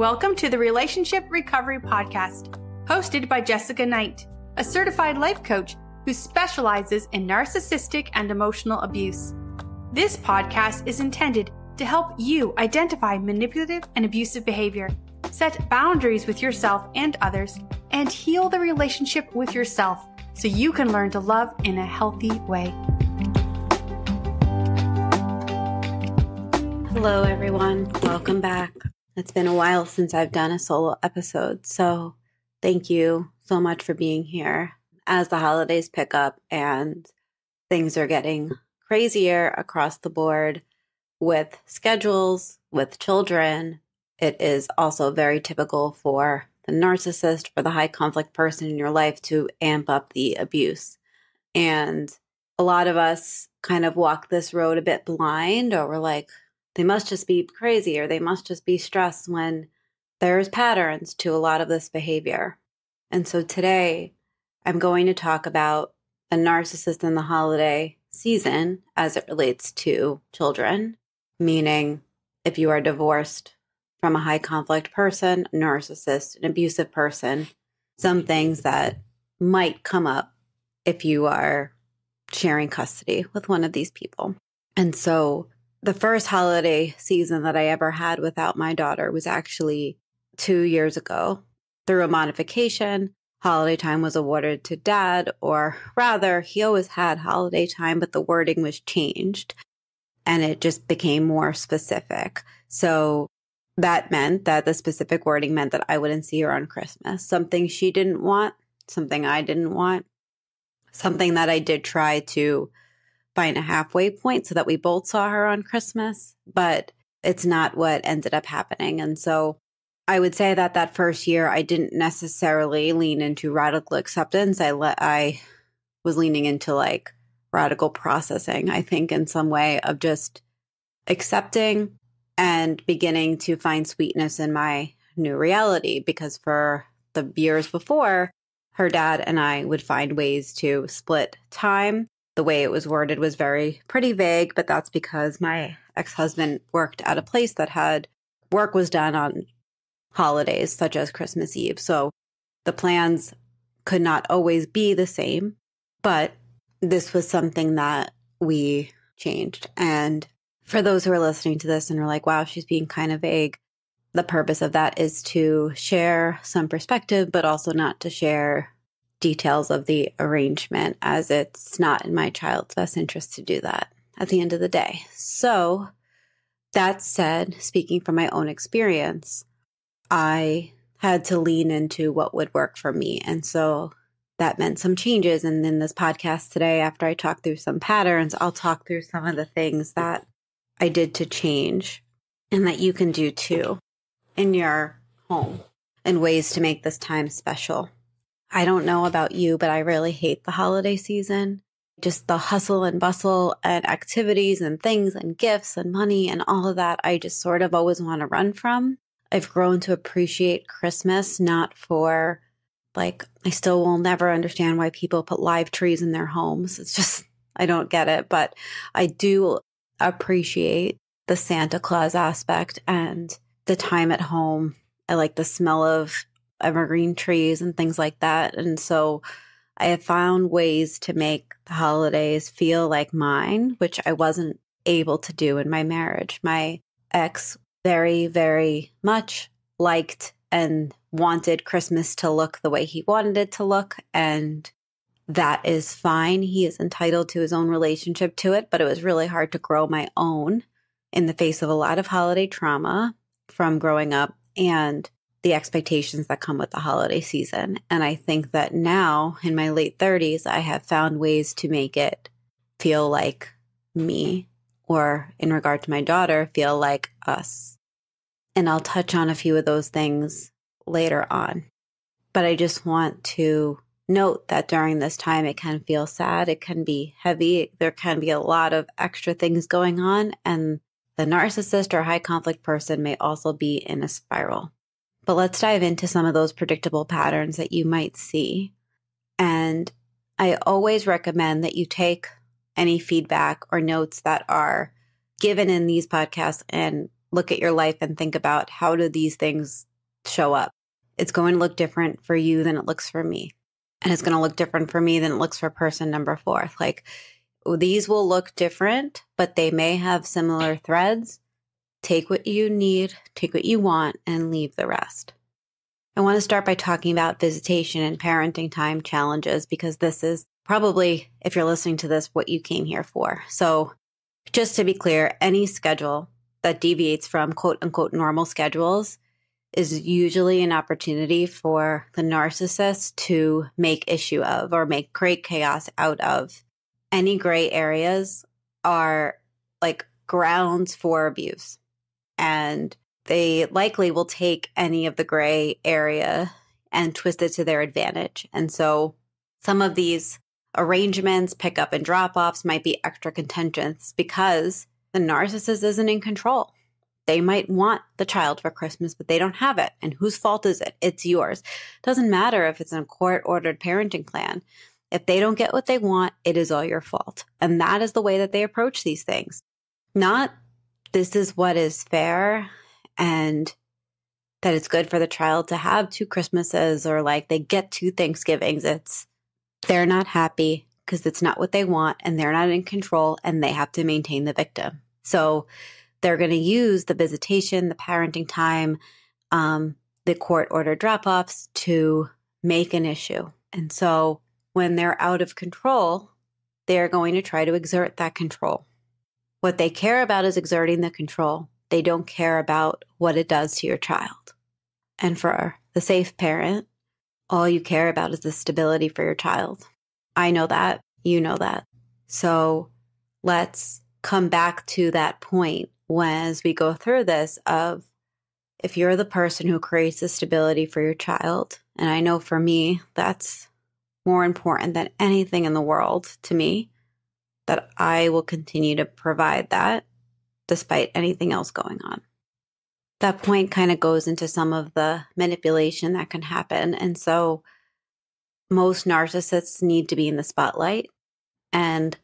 Welcome to the Relationship Recovery Podcast, hosted by Jessica Knight, a certified life coach who specializes in narcissistic and emotional abuse. This podcast is intended to help you identify manipulative and abusive behavior, set boundaries with yourself and others, and heal the relationship with yourself so you can learn to love in a healthy way. Hello, everyone. Welcome back. It's been a while since I've done a solo episode, so thank you so much for being here. As the holidays pick up and things are getting crazier across the board with schedules, with children, it is also very typical for the narcissist, for the high conflict person in your life to amp up the abuse. And a lot of us kind of walk this road a bit blind, or we're like, they must just be crazy or they must just be stressed, when there's patterns to a lot of this behavior. And so today I'm going to talk about a narcissist in the holiday season as it relates to children, meaning if you are divorced from a high conflict person, narcissist, an abusive person, some things that might come up if you are sharing custody with one of these people. And so the first holiday season that I ever had without my daughter was actually 2 years ago. Through a modification, holiday time was awarded to dad, or rather, he always had holiday time, but the wording was changed and it just became more specific. So that meant that the specific wording meant that I wouldn't see her on Christmas, something she didn't want, something I didn't want, something that I did try to find a halfway point so that we both saw her on Christmas, but it's not what ended up happening. And so I would say that that first year, I didn't necessarily lean into radical acceptance. I was leaning into like radical processing, I think, in some way of just accepting and beginning to find sweetness in my new reality. Because for the years before, her dad and I would find ways to split time. The way it was worded was pretty vague, but that's because my ex-husband worked at a place that had work was done on holidays such as Christmas Eve. So the plans could not always be the same, but this was something that we changed. And for those who are listening to this and are like, wow, she's being kind of vague, the purpose of that is to share some perspective, but also not to share details of the arrangement, as it's not in my child's best interest to do that at the end of the day. So that said, speaking from my own experience, I had to lean into what would work for me. And so that meant some changes. And in this podcast today, after I talk through some patterns, I'll talk through some of the things that I did to change and that you can do too in your home, and ways to make this time special. I don't know about you, but I really hate the holiday season. Just the hustle and bustle and activities and things and gifts and money and all of that, I just sort of always want to run from. I've grown to appreciate Christmas, not for like, I still will never understand why people put live trees in their homes. It's just, I don't get it, but I do appreciate the Santa Claus aspect and the time at home. I like the smell of evergreen trees and things like that. And so I have found ways to make the holidays feel like mine, which I wasn't able to do in my marriage. My ex very, very much liked and wanted Christmas to look the way he wanted it to look. And that is fine. He is entitled to his own relationship to it, but it was really hard to grow my own in the face of a lot of holiday trauma from growing up and the expectations that come with the holiday season. And I think that now in my late 30s, I have found ways to make it feel like me, or in regard to my daughter, feel like us. And I'll touch on a few of those things later on. But I just want to note that during this time, it can feel sad. It can be heavy. There can be a lot of extra things going on. And the narcissist or high conflict person may also be in a spiral. But let's dive into some of those predictable patterns that you might see. And I always recommend that you take any feedback or notes that are given in these podcasts and look at your life and think about how do these things show up. It's going to look different for you than it looks for me. And it's going to look different for me than it looks for person number 4. Like, these will look different, but they may have similar threads. Take what you need, take what you want, and leave the rest. I want to start by talking about visitation and parenting time challenges, because this is probably, if you're listening to this, what you came here for. So just to be clear, any schedule that deviates from quote unquote normal schedules is usually an opportunity for the narcissist to make issue of or make great chaos out of. Any gray areas are like grounds for abuse, and they likely will take any of the gray area and twist it to their advantage. And so some of these arrangements, pickup and drop-offs, might be extra contentious because the narcissist isn't in control. They might want the child for Christmas, but they don't have it. And whose fault is it? It's yours. Doesn't matter if it's a court-ordered parenting plan. If they don't get what they want, it is all your fault. And that is the way that they approach these things. Not, this is what is fair, and that it's good for the child to have 2 Christmases, or like they get 2 Thanksgivings. It's, they're not happy because it's not what they want, and they're not in control, and they have to maintain the victim. So they're going to use the visitation, the parenting time, the court order drop-offs to make an issue. And so when they're out of control, they're going to try to exert that control. What they care about is exerting the control. They don't care about what it does to your child. And for the safe parent, all you care about is the stability for your child. I know that. You know that. So let's come back to that point as we go through this of, if you're the person who creates the stability for your child, and I know for me, that's more important than anything in the world to me, that I will continue to provide that despite anything else going on. That point kind of goes into some of the manipulation that can happen. And so most narcissists need to be in the spotlight. And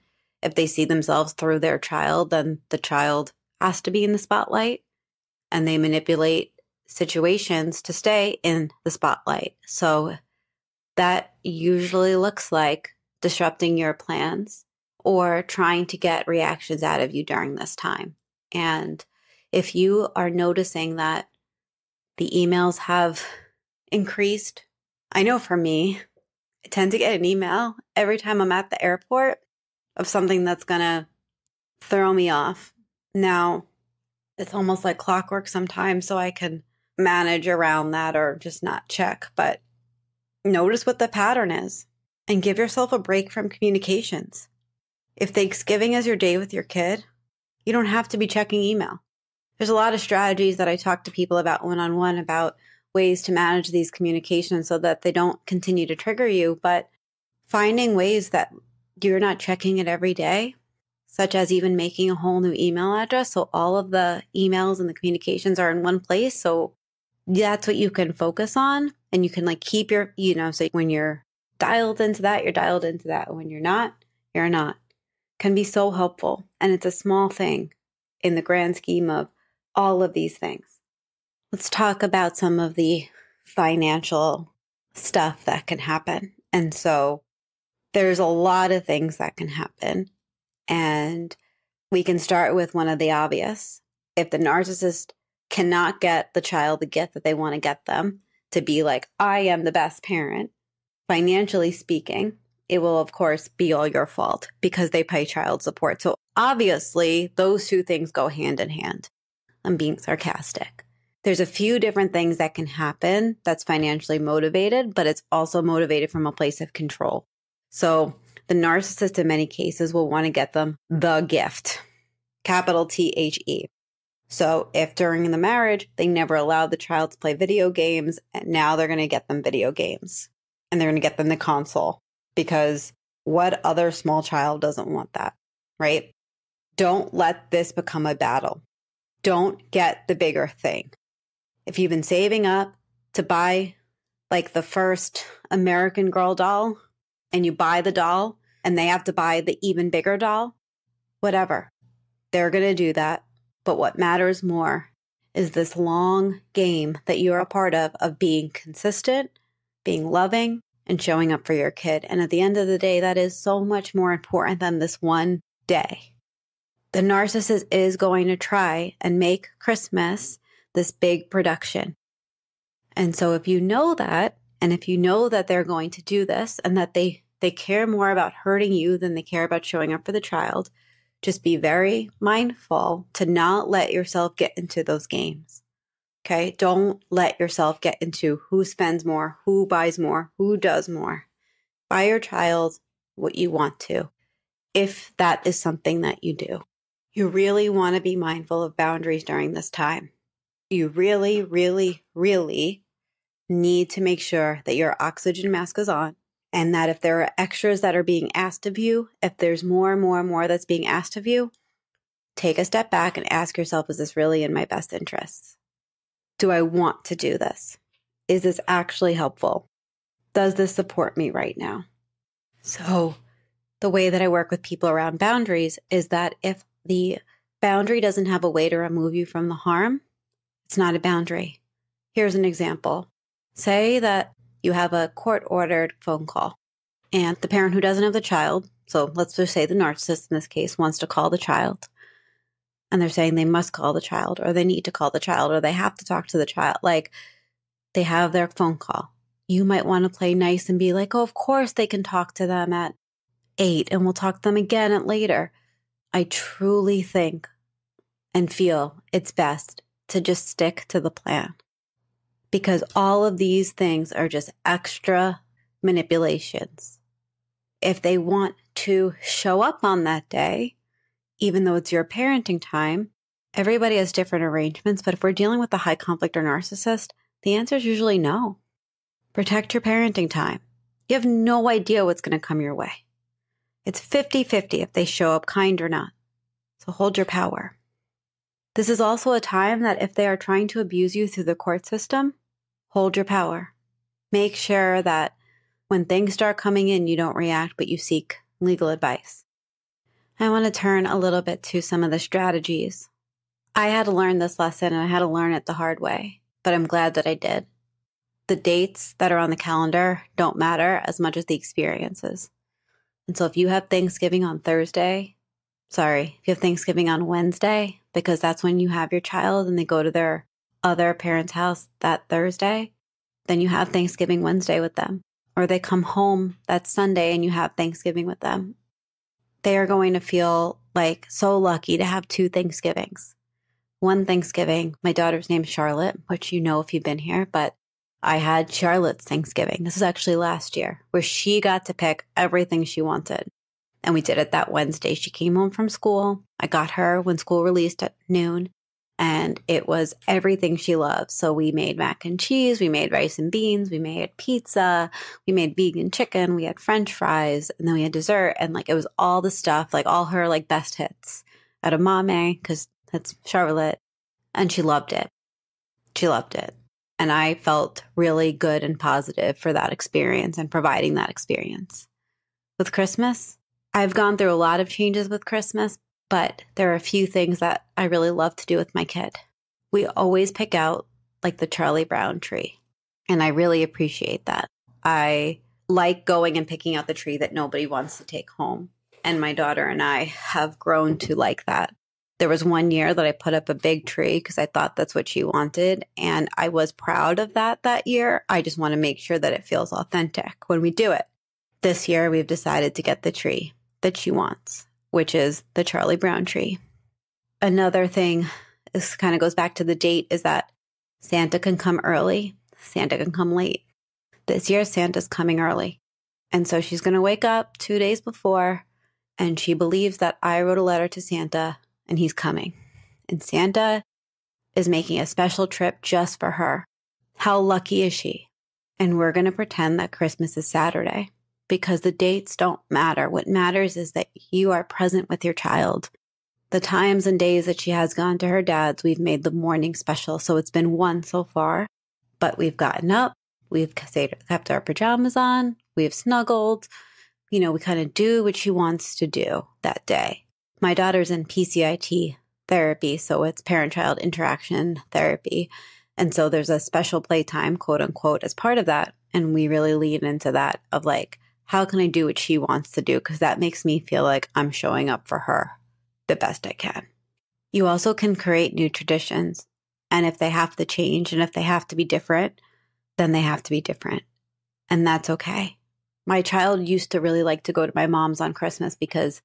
if they see themselves through their child, then the child has to be in the spotlight, and they manipulate situations to stay in the spotlight. So that usually looks like disrupting your plans or trying to get reactions out of you during this time. And if you are noticing that the emails have increased, I know for me, I tend to get an email every time I'm at the airport of something that's going to throw me off. Now, it's almost like clockwork sometimes, so I can manage around that or just not check, but notice what the pattern is and give yourself a break from communications. If Thanksgiving is your day with your kid, you don't have to be checking email. There's a lot of strategies that I talk to people about one-on-one about ways to manage these communications so that they don't continue to trigger you, but finding ways that you're not checking it every day, such as even making a whole new email address so all of the emails and the communications are in one place. So that's what you can focus on, and you can like keep your, so when you're dialed into that, you're dialed into that. When you're not, you're not. Can be so helpful. And it's a small thing in the grand scheme of all of these things. Let's talk about some of the financial stuff that can happen. And so there's a lot of things that can happen. And we can start with one of the obvious. If the narcissist cannot get the child the gift that they want to get them, to be like, I am the best parent, financially speaking, it will, of course, be all your fault because they pay child support. So obviously, those two things go hand in hand. I'm being sarcastic. There's a few different things that can happen that's financially motivated, but it's also motivated from a place of control. So the narcissist, in many cases, will want to get them the gift, capital THE. So if during the marriage, they never allowed the child to play video games, and now they're going to get them video games, and they're going to get them the console. Because what other small child doesn't want that, right? Don't let this become a battle. Don't get the bigger thing. If you've been saving up to buy like the first American Girl doll, and you buy the doll and they have to buy the even bigger doll, whatever, they're going to do that. But what matters more is this long game that you're a part of being consistent, being loving, and showing up for your kid. And at the end of the day, that is so much more important than this one day. The narcissist is going to try and make Christmas this big production. And so if you know that, and if you know that they're going to do this and that they care more about hurting you than they care about showing up for the child, just be very mindful to not let yourself get into those games. Okay? Don't let yourself get into who spends more, who buys more, who does more. Buy your child what you want to, if that is something that you do. You really want to be mindful of boundaries during this time. You really, really, really need to make sure that your oxygen mask is on, and that if there are extras that are being asked of you, if there's more that's being asked of you, take a step back and ask yourself, is this really in my best interests? Do I want to do this? Is this actually helpful? Does this support me right now? So the way that I work with people around boundaries is that if the boundary doesn't have a way to remove you from the harm, it's not a boundary. Here's an example. Say that you have a court-ordered phone call and the parent who doesn't have the child, so let's just say the narcissist in this case wants to call the child, and they're saying they must call the child, or they need to call the child, or they have to talk to the child. Like, they have their phone call. You might want to play nice and be like, oh, of course they can talk to them at 8 and we'll talk to them again at later. I truly think and feel it's best to just stick to the plan, because all of these things are just extra manipulations. If they want to show up on that day, even though it's your parenting time, everybody has different arrangements. But if we're dealing with a high conflict or narcissist, the answer is usually no. Protect your parenting time. You have no idea what's going to come your way. It's 50-50 if they show up kind or not. So hold your power. This is also a time that if they are trying to abuse you through the court system, hold your power. Make sure that when things start coming in, you don't react, but you seek legal advice. I want to turn a little bit to some of the strategies. I had to learn this lesson, and I had to learn it the hard way, but I'm glad that I did. The dates that are on the calendar don't matter as much as the experiences. And so if you have Thanksgiving on Wednesday, because that's when you have your child and they go to their other parent's house that Thursday, then you have Thanksgiving Wednesday with them. Or they come home that Sunday and you have Thanksgiving with them. They are going to feel like so lucky to have two Thanksgivings. One Thanksgiving, my daughter's name's Charlotte, which you know if you've been here, but I had Charlotte's Thanksgiving. This is actually last year, where she got to pick everything she wanted. And we did it that Wednesday. She came home from school. I got her when school released at noon, and it was everything she loved. So we made mac and cheese, we made rice and beans, we made pizza, we made vegan chicken, we had French fries, and then we had dessert. And like, it was all the stuff, like all her like best hits at Edamame, because that's Charlotte. And she loved it. She loved it. And I felt really good and positive for that experience and providing that experience. With Christmas, I've gone through a lot of changes with Christmas, but there are a few things that I really love to do with my kid. We always pick out like the Charlie Brown tree, and I really appreciate that. I like going and picking out the tree that nobody wants to take home, and my daughter and I have grown to like that. There was one year that I put up a big tree because I thought that's what she wanted, and I was proud of that year. I just want to make sure that it feels authentic when we do it. This year, we've decided to get the tree that she wants, which is the Charlie Brown tree. Another thing, this kind of goes back to the date, is that Santa can come early, Santa can come late. This year, Santa's coming early. And so she's going to wake up 2 days before, and she believes that I wrote a letter to Santa and he's coming. And Santa is making a special trip just for her. How lucky is she? And we're going to pretend that Christmas is Saturday, because the dates don't matter. What matters is that you are present with your child. The times and days that she has gone to her dad's, we've made the morning special. So it's been one so far, but we've gotten up, we've kept our pajamas on, we've snuggled. You know, we kind of do what she wants to do that day. My daughter's in PCIT therapy. So it's parent-child interaction therapy. And so there's a special playtime, quote unquote, as part of that. And we really lean into that of like, how can I do what she wants to do? Because that makes me feel like I'm showing up for her the best I can. You also can create new traditions. And if they have to change and if they have to be different, then they have to be different. And that's okay. My child used to really like to go to my mom's on Christmas because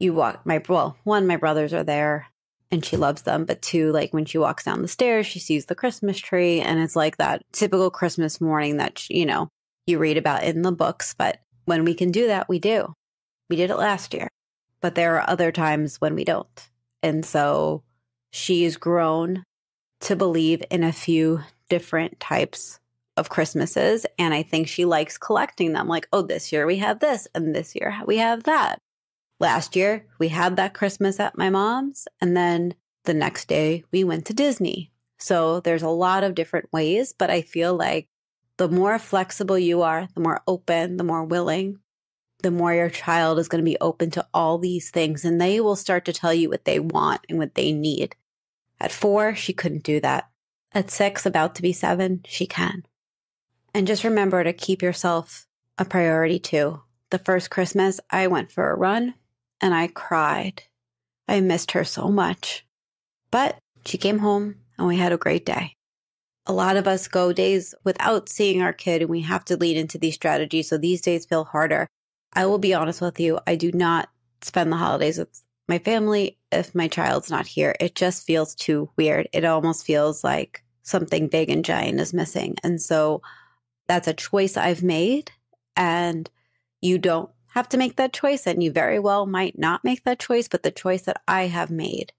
my brothers are there and she loves them. But two, like when she walks down the stairs, she sees the Christmas tree and it's like that typical Christmas morning that, you read about in the books. But when we can do that, we do. We did it last year, but there are other times when we don't. And so she's grown to believe in a few different types of Christmases. And I think she likes collecting them, like, oh, this year we have this, and this year we have that. Last year, we had that Christmas at my mom's, and then the next day we went to Disney. So there's a lot of different ways, but I feel like the more flexible you are, the more open, the more willing, the more your child is going to be open to all these things, and they will start to tell you what they want and what they need. At 4, she couldn't do that. At 6, about to be 7, she can. And just remember to keep yourself a priority too. The first Christmas, I went for a run and I cried. I missed her so much. But she came home and we had a great day. A lot of us go days without seeing our kid and we have to lean into these strategies, so these days feel harder. I will be honest with you, I do not spend the holidays with my family if my child's not here. It just feels too weird. It almost feels like something big and giant is missing. And so that's a choice I've made, and you don't have to make that choice, and you very well might not make that choice. But the choice that I have made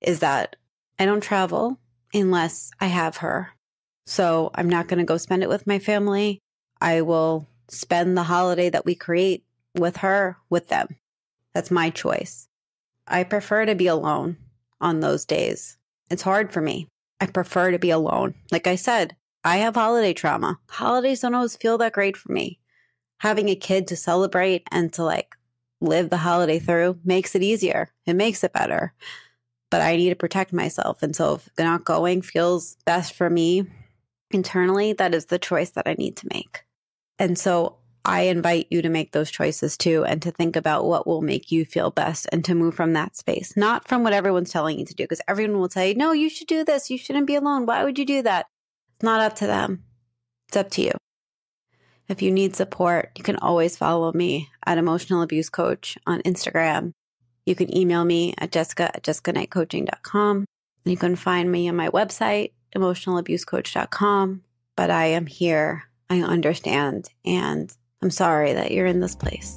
is that I don't travel unless I have her. So I'm not going to go spend it with my family. I will spend the holiday that we create with her, with them. That's my choice. I prefer to be alone on those days. It's hard for me. I prefer to be alone. Like I said, I have holiday trauma. Holidays don't always feel that great for me. Having a kid to celebrate and to like live the holiday through makes it easier. It makes it better. But I need to protect myself. And so if not going feels best for me internally, that is the choice that I need to make. And so I invite you to make those choices too, and to think about what will make you feel best and to move from that space, not from what everyone's telling you to do, because everyone will tell you, no, you should do this. You shouldn't be alone. Why would you do that? It's not up to them. It's up to you. If you need support, you can always follow me at Emotional Abuse Coach on Instagram. You can email me at jessica@jessicanightcoaching.com. And you can find me on my website, emotionalabusecoach.com. But I am here. I understand. And I'm sorry that you're in this place.